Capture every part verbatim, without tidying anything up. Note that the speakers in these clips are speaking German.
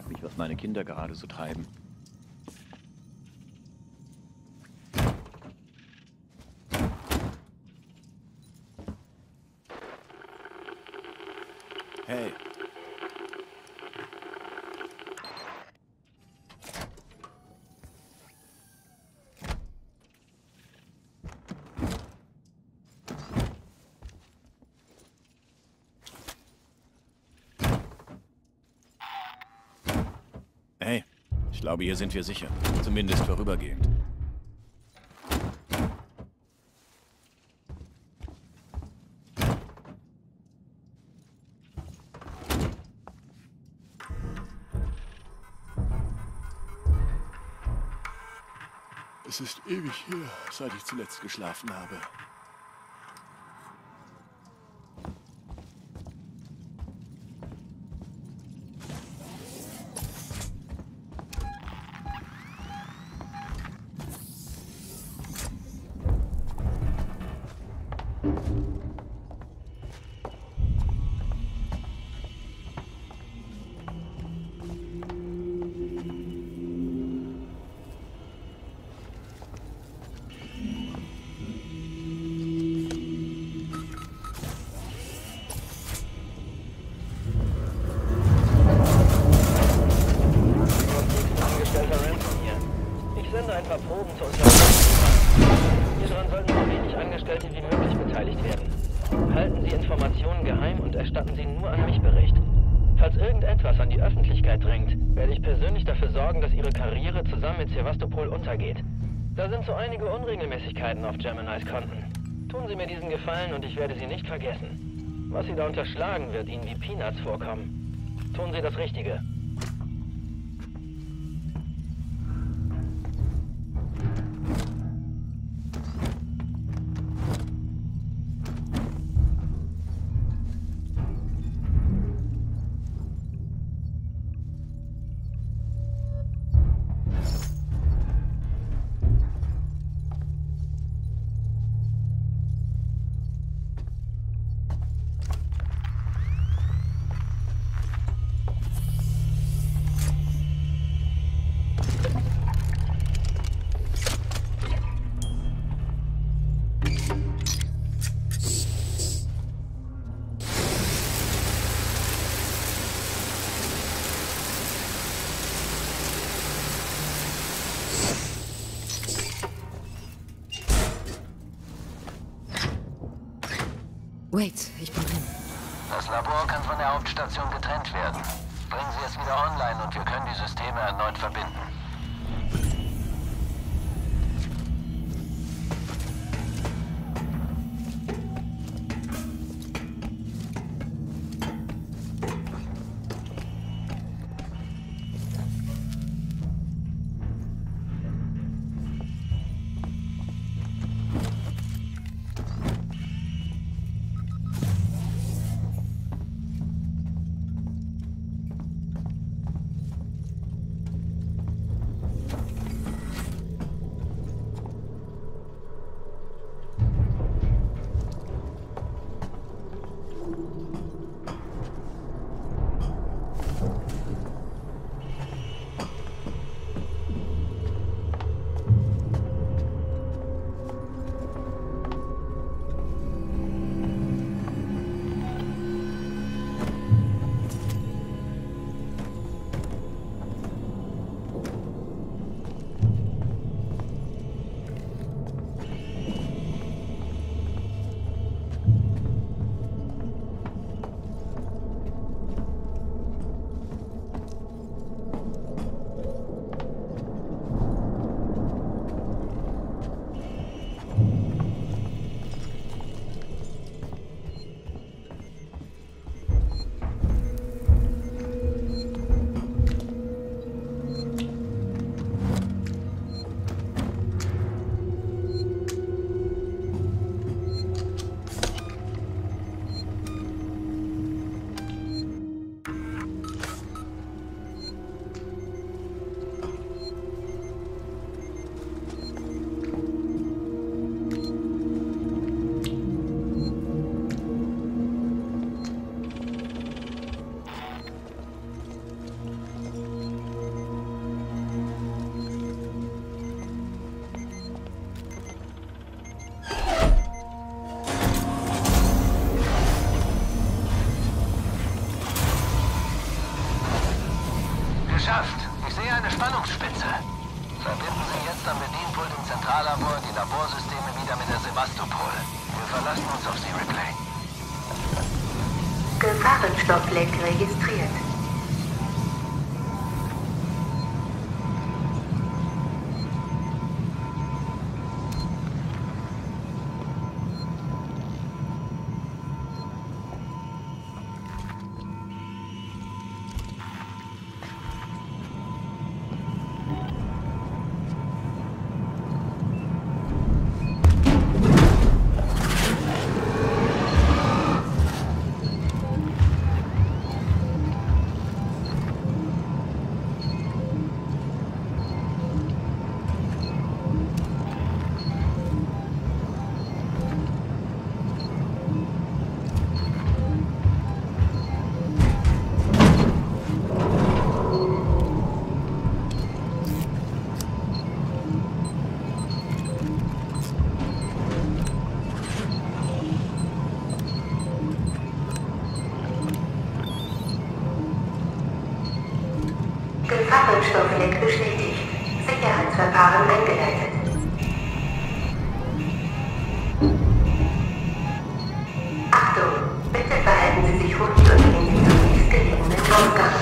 frag mich, was meine Kinder gerade so treiben. Hey. Hey, ich glaube, hier sind wir sicher. Zumindest vorübergehend. Es ist ewig her, seit ich zuletzt geschlafen habe. Auf Geminis Konten. Tun Sie mir diesen Gefallen und ich werde Sie nicht vergessen. Was Sie da unterschlagen, wird Ihnen wie Peanuts vorkommen. Tun Sie das Richtige. Wait, ich bin hin. Das Labor kann von der Hauptstation getrennt werden. Bringen Sie es wieder online und wir können die Systeme erneut verbinden. geschafft. Ich sehe eine Spannungsspitze. Verbinden Sie jetzt am Bedienpult im Zentrallabor die Laborsysteme wieder mit der Sevastopol. Wir verlassen uns auf Sie, Ripley. Gefahrenstoffleck registriert. Stoffleck bestätigt. Sicherheitsverfahren eingeleitet. Achtung! Bitte verhalten Sie sich ruhig und gehen Sie zum nächstgelegenen Ausgang.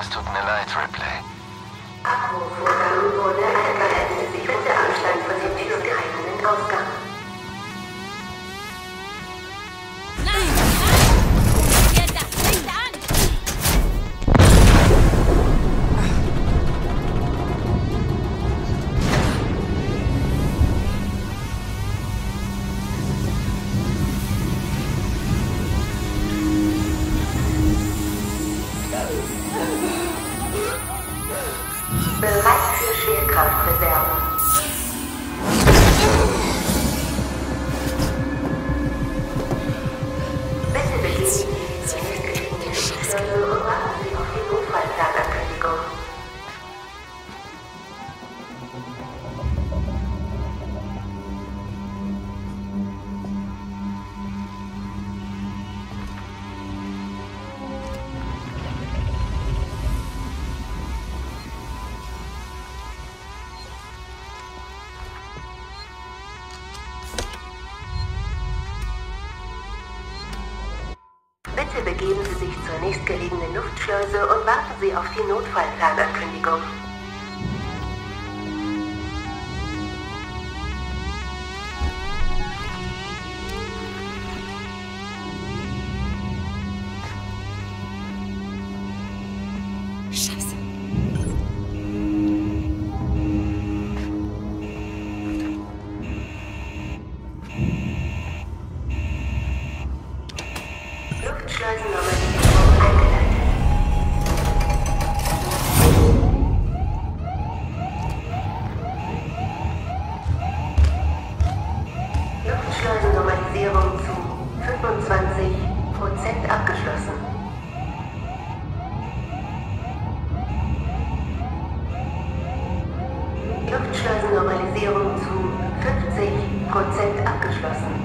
Es tut mir leid, Ripley. Abruf Vorgang ohne Verletzte. Sich bitte Abstand von dem türgeheimenden Ausgang. Nein! Nein! Geht das nicht an! Bereit für Schwerkraftreserven. Bitte beginnen Sie mit Geschwindigkeitskontrolle und warten Sie auf die Unfallplanerkündigung. Bitte begeben Sie sich zur nächstgelegenen Luftschleuse und warten Sie auf die Notfallplanerkündigung. Luftschleusennormalisierung zu fünfzig Prozent abgeschlossen.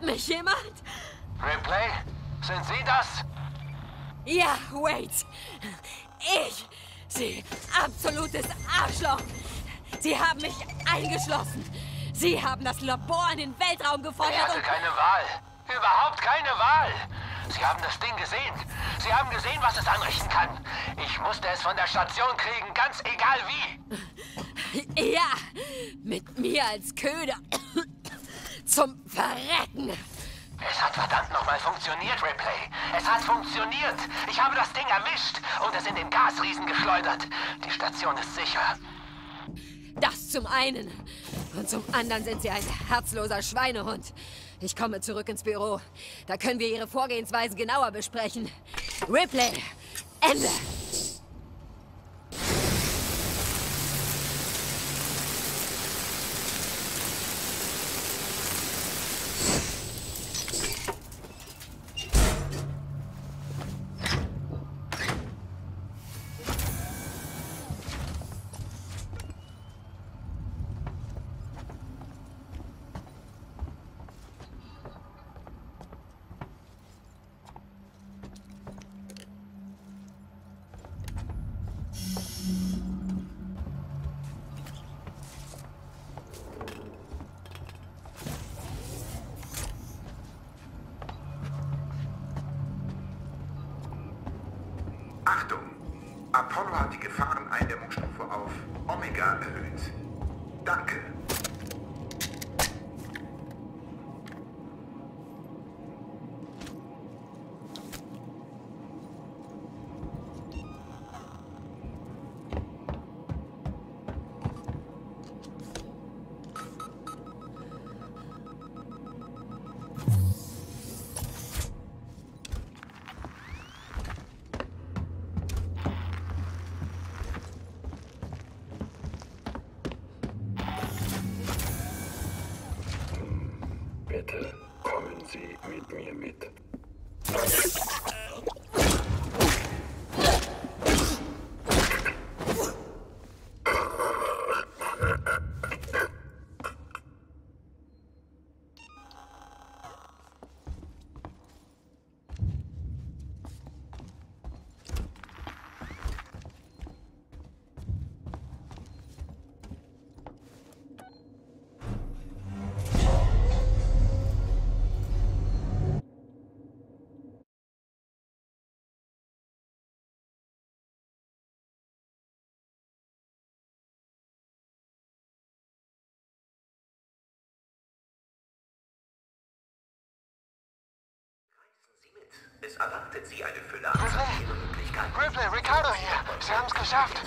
Hört mich jemand? Ripley? Sind Sie das? Ja, Wade. Ich. Sie. Absolutes Arschloch. Sie haben mich eingeschlossen. Sie haben das Labor in den Weltraum gefeuert. Ich hatte und keine Wahl. Überhaupt keine Wahl. Sie haben das Ding gesehen. Sie haben gesehen, was es anrichten kann. Ich musste es von der Station kriegen, ganz egal wie. Ja, mit mir als Köder. Zum Verrecken. Es hat verdammt nochmal funktioniert, Ripley. Es hat funktioniert. Ich habe das Ding erwischt und es in den Gasriesen geschleudert. Die Station ist sicher. Das zum einen. Und zum anderen sind Sie ein herzloser Schweinehund. Ich komme zurück ins Büro. Da können wir Ihre Vorgehensweisen genauer besprechen. Ripley, Ende! Achtung! Apollo hat die Gefahreneindämmungsstufe auf Omega erhöht. Danke. Bitte kommen Sie mit mir mit. Es erwartet Sie eine Fülle an Möglichkeiten. Ripley, Ricardo hier. Sie haben es geschafft.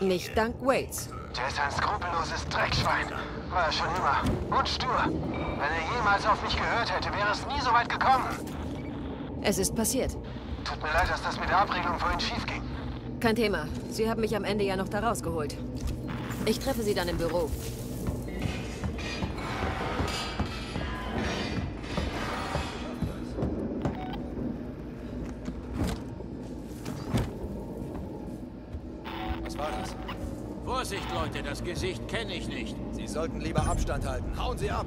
Nicht dank Waits. Der ist ein skrupelloses Dreckschwein. War er schon immer. Und stur. Wenn er jemals auf mich gehört hätte, wäre es nie so weit gekommen. Es ist passiert. Tut mir leid, dass das mit der Abregelung vorhin schief ging. Kein Thema. Sie haben mich am Ende ja noch da rausgeholt. Ich treffe Sie dann im Büro. Vorsicht, Leute, das Gesicht kenne ich nicht. Sie sollten lieber Abstand halten. Hauen Sie ab!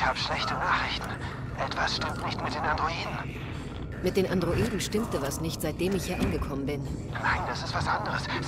Ich habe schlechte Nachrichten. Etwas stimmt nicht mit den Androiden. Mit den Androiden stimmte was nicht, seitdem ich hier angekommen bin. Nein, das ist was anderes. Sie